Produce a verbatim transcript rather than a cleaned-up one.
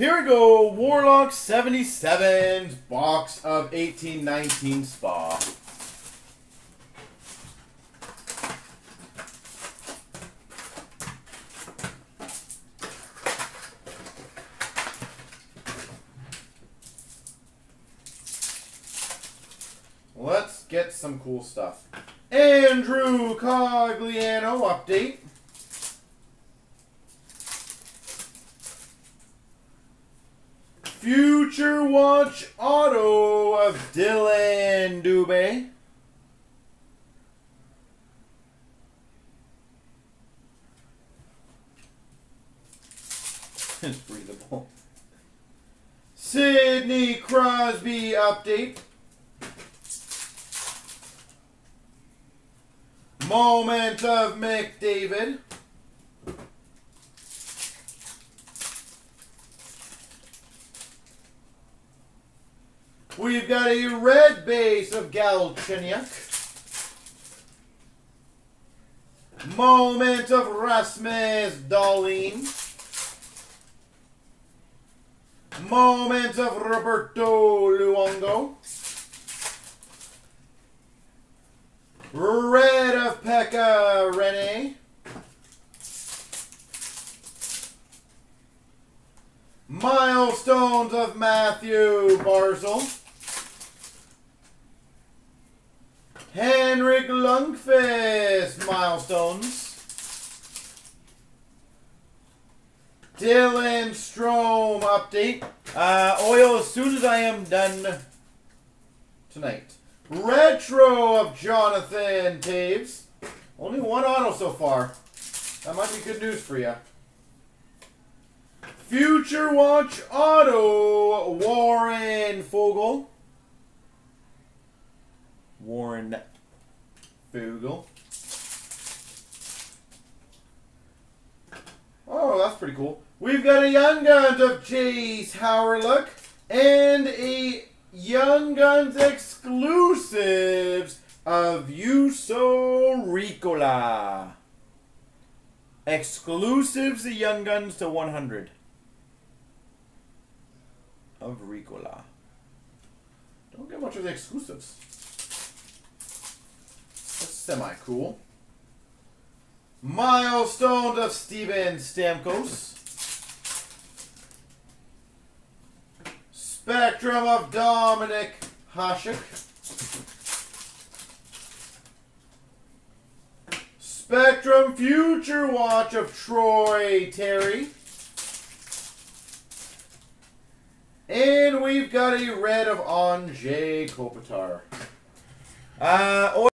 Here we go, Warlock seventy-seven's box of eighteen nineteen Spa. Let's get some cool stuff. Andrew Cogliano update. Future Watch Auto of Dylan Dube. It's breathable. Sidney Crosby update. Moment of McDavid. We've got a red base of Galchenyuk. Moment of Rasmus Dahlin. Moment of Roberto Luongo. Red of Pekka Rinne. Milestones of Matthew Barzal. Henrik Lundqvist milestones. Dylan Strome update. Uh, oil as soon as I am done tonight. Retro of Jonathan Taves. Only one auto so far. That might be good news for you. Future Watch Auto Warren Foegele. Warren Foegele. Oh, that's pretty cool. We've got a Young Guns of Chase Howerluck and a Young Guns exclusives of Yuso Ricola. Exclusives the Young Guns to one hundred of Ricola. Don't get much of the exclusives. That's semi-cool. Milestones of Steven Stamkos. Spectrum of Dominik Hasek. Spectrum Future Watch of Troy Terry. And we've got a red of Anze Kopitar. Uh,